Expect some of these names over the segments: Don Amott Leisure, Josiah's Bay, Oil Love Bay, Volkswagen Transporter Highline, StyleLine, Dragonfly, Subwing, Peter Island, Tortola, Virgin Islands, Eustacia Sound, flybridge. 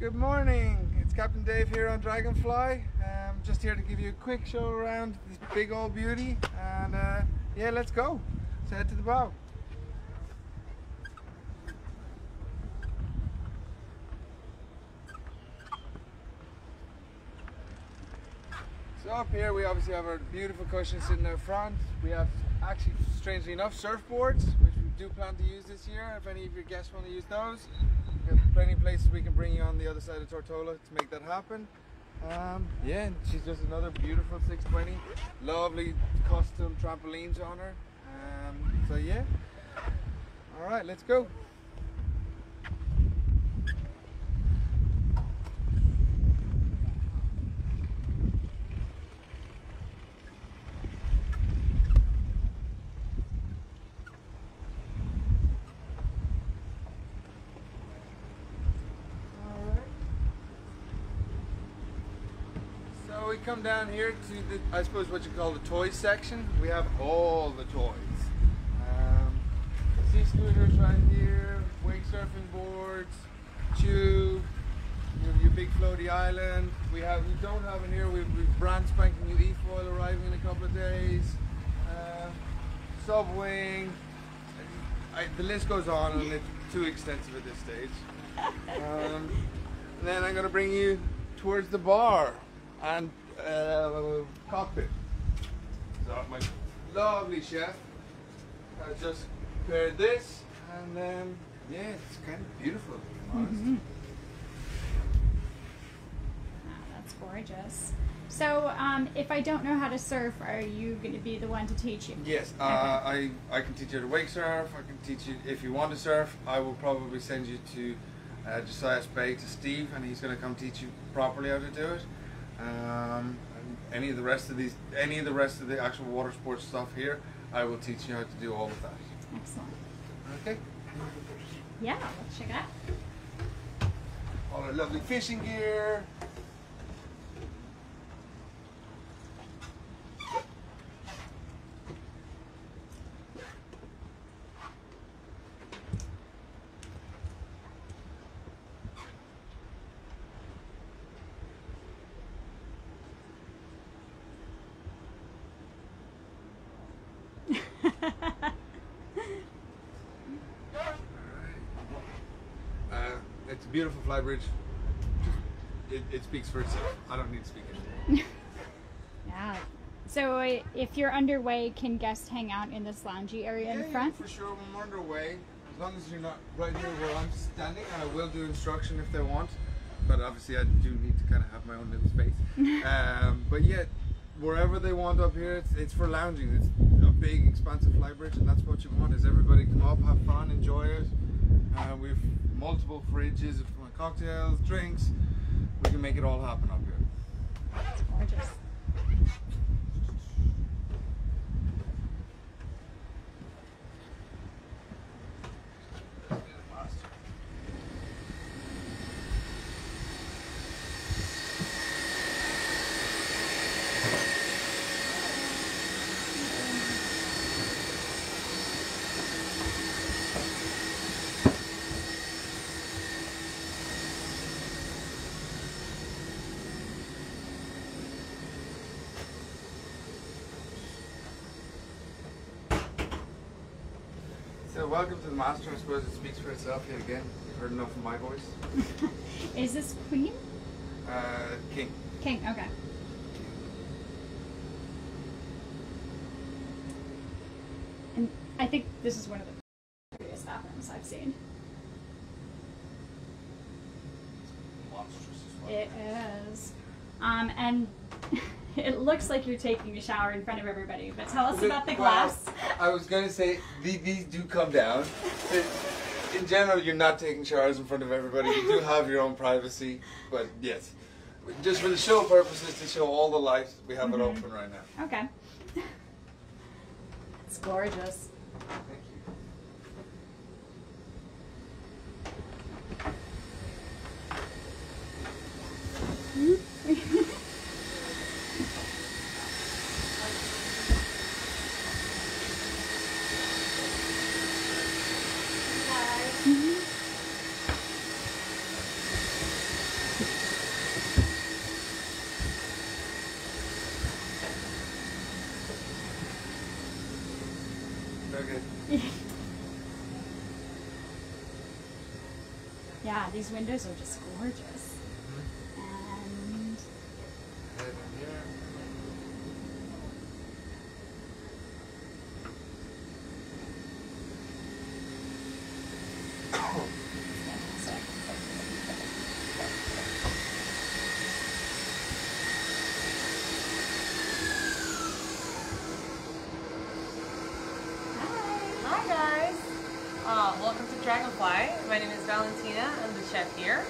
Good morning, it's Captain Dave here on Dragonfly. I'm just here to give you a quick show around this big old beauty, and yeah, let's go. Let's head to the bow. So up here we obviously have our beautiful cushions sitting out front. We have, actually strangely enough, surfboards, which we do plan to use this year if any of your guests want to use those. Plenty of places we can bring you on the other side of Tortola to make that happen. Yeah, and she's just another beautiful 620. Lovely custom trampolines on her. So yeah, all right, let's go. We come down here to the, I suppose what you call the toys section. We have all the toys. Sea scooters right here, wake surfing boards, tube, your big floaty island. We don't have in here. We've brand spanking new e-foil arriving in a couple of days. Subwing. The list goes on, and it's too extensive at this stage. And then I'm going to bring you towards the bar and cockpit. So my lovely chef has just prepared this, and yeah, it's kind of beautiful, to be honest. Wow, that's gorgeous. So if I don't know how to surf, are you going to be the one to teach you? Yes, okay. I can teach you to wake surf. I can teach you if you want to surf. I will probably send you to Josiah's Bay to Steve, and he's going to come teach you properly how to do it. Any of the rest of these, any of the rest of the actual water sports stuff here, I will teach you how to do all of that. Excellent. Okay. Yeah, let's check it out. All our lovely fishing gear. It's a beautiful flybridge. It speaks for itself. I don't need to speak anymore. Yeah. So if you're underway, can guests hang out in this loungy area in the front? Yeah, for sure. When we're underway, as long as you're not right here where I'm standing, I will do instruction if they want. But obviously, I do need to kind of have my own little space. But yeah, wherever they want up here, it's for lounging. It's a big, expansive flybridge, and that's what you want. Is everybody come up, have fun, enjoy it. We've multiple fridges for cocktails, drinks. We can make it all happen up here. That's gorgeous. So welcome to the master. I suppose it speaks for itself here again. You've heard enough of my voice. Is this queen? King. King, okay. And I think this is one of the prettiest bathrooms I've seen. It's monstrous as well. It is. And it looks like you're taking a shower in front of everybody, but tell us about the glass. I was going to say, these do come down. In general, you're not taking showers in front of everybody. You do have your own privacy, but yes. Just for the show purposes, to show all the lights, we have it open right now. Okay. It's gorgeous. Thank you. these windows are just gorgeous. And welcome to Dragonfly. My name is Valentina. I'm the chef here.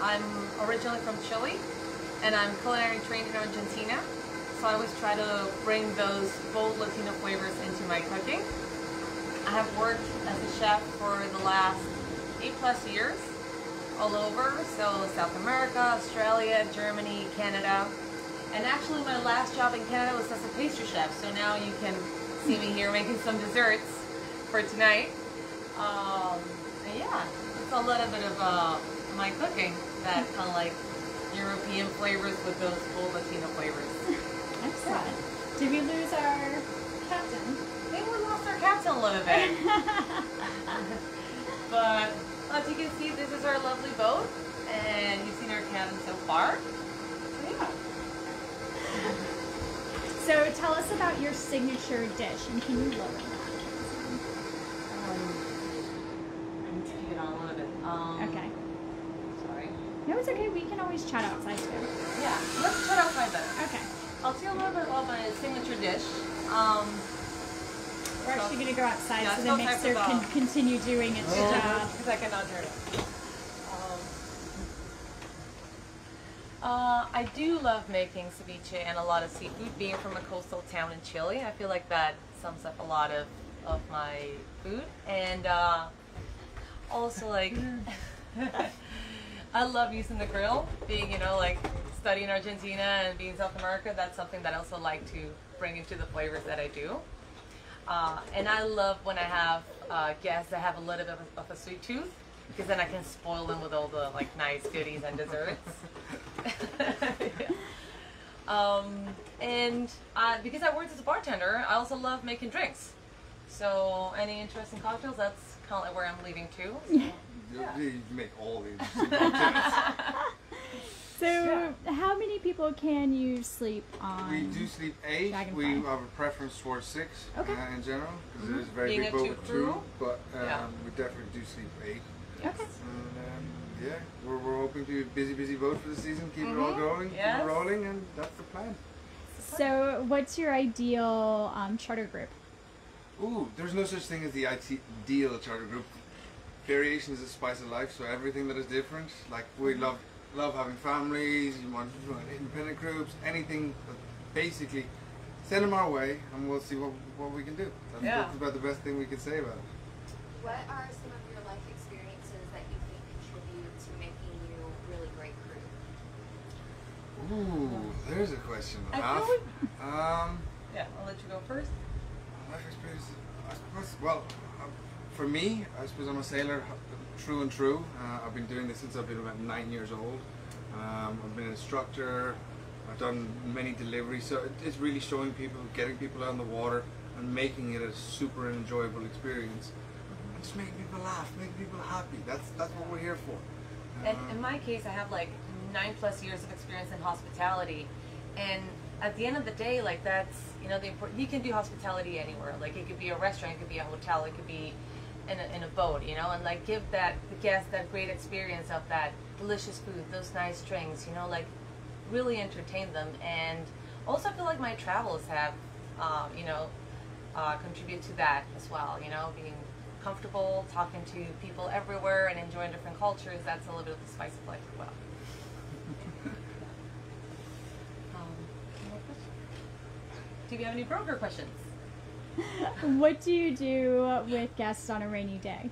I'm originally from Chile, and I'm culinary trained in Argentina. So I always try to bring those bold Latino flavors into my cooking. I have worked as a chef for the last 8+ years all over, so South America, Australia, Germany, Canada. And actually my last job in Canada was as a pastry chef, so now you can see me here making some desserts for tonight. And yeah, it's a little bit of my cooking, that kind of like European flavors with those full Latino flavors. Excellent. Yeah. Did we lose our captain? I think we lost our captain a little bit. But as you can see, this is our lovely boat, and you've seen our cabin so far. So yeah. So tell us about your signature dish, and can you lower that? Okay. Sorry. No, it's okay. We can always chat outside too. Yeah, let's chat outside better. Okay. I'll tell you a little bit about my signature dish. We're actually going to go outside, yeah, so the mixer can continue doing its job. Because I cannot hear it. I do love making ceviche and a lot of seafood. Being from a coastal town in Chile, I feel like that sums up a lot of my food. And also, like, I love using the grill. Being, you know, like, studying Argentina and being South America, that's something that I also like to bring into the flavors that I do. And I love when I have guests that have a little bit of a sweet tooth, because then I can spoil them with all the, like, nice goodies and desserts. Yeah. Because I worked as a bartender, I also love making drinks. So any interesting cocktails, that's kind of like where I'm leaving to. So. Yeah. You make all the interesting cocktails. So yeah. How many people can you sleep on? We do sleep 8. Dragonfly. We have a preference for 6, okay, in general, because it is a very big boat with 2, but we definitely do sleep 8. Yes. Okay. And, yeah, we're hoping to be a busy boat for the season, keep it all going, keep it rolling, and that's the plan. So what's your ideal charter group? Ooh, there's no such thing as the ideal charter group. Variation is the spice of life, so everything that is different. Like, we love having families, you want independent groups, anything. Basically, send them our way, and we'll see what we can do. That's about the best thing we can say about it. What are some of your life experiences that you think contribute to making you a really great group? Ooh, there's a question, Ralph. Yeah, I'll let you go first. Life experience, I suppose, well, for me, I suppose I'm a sailor, true and true. I've been doing this since I've been about 9 years old. I've been an instructor, I've done many deliveries, so it's really showing people, getting people out on the water and making it a super enjoyable experience. And just make people laugh, make people happy, that's what we're here for. And in my case, I have like 9+ years of experience in hospitality, and at the end of the day, like, that's, you know, the important. You can do hospitality anywhere. Like, it could be a restaurant, it could be a hotel, it could be in a boat, you know, and like give the guest that great experience of that delicious food, those nice drinks, you know, like really entertain them. And also I feel like my travels have, you know, contributed to that as well, you know, being comfortable, talking to people everywhere and enjoying different cultures. That's a little bit of the spice of life as well. Do you have any broker questions? What do you do with guests on a rainy day?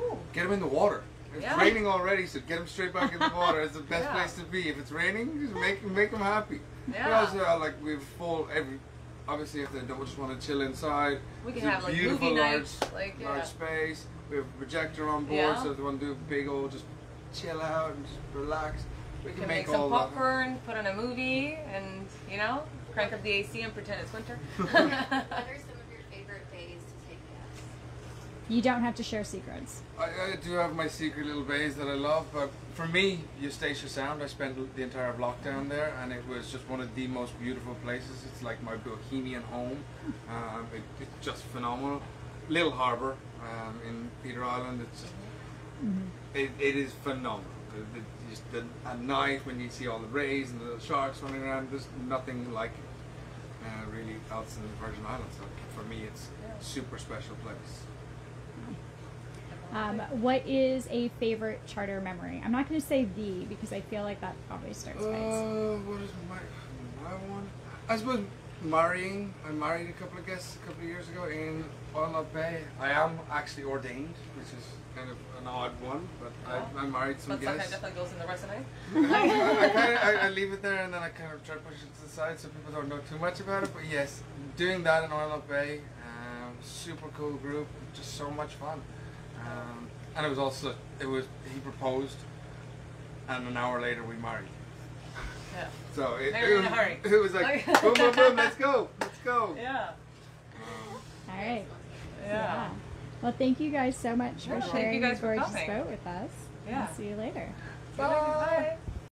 Ooh. Get them in the water. It's raining already, so get them straight back in the water. It's the best place to be. If it's raining, just make them happy. Yeah. We also are like, we fall every. Obviously, if they don't just want to chill inside, we can have like movie nights, like large space. We have a projector on board, so if they want to do a big old just chill out and just relax, we can make some popcorn, put on a movie, and you know. Crank up the AC and pretend it's winter. What are some of your favorite days to take guests? You don't have to share secrets. I do have my secret little bays that I love, but for me, Eustacia Sound, I spent the entire lockdown there, and it was just one of the most beautiful places. It's like my bohemian home. It's just phenomenal. Little harbour in Peter Island, it's just, it is phenomenal. At night when you see all the rays and the sharks running around, there's nothing like it really else in the Virgin Islands. So for me, it's a super special place. What is a favorite charter memory? I'm not going to say the, because I feel like that probably starts what is my one? I suppose marrying. I married a couple of guests a couple of years ago in Oil Love Bay. I am actually ordained, which is kind of an odd one, but I married some guests. That definitely goes in the resume. I leave it there and then I kind of try to push it to the side so people don't know too much about it, but yes, doing that in Oil Love Bay, super cool group, just so much fun. And it was also, he proposed, and an hour later we married. Yeah. So it was like, boom, boom, boom, let's go, let's go. Yeah. All right. Yeah. Well, thank you guys so much for sharing your gorgeous boat with us. Yeah. I'll see you later. Bye. Bye.